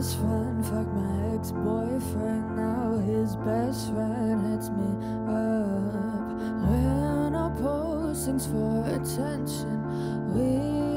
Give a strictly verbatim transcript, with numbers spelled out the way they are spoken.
best friend, fuck my ex-boyfriend, now his best friend hits me up. We're not posing for attention, we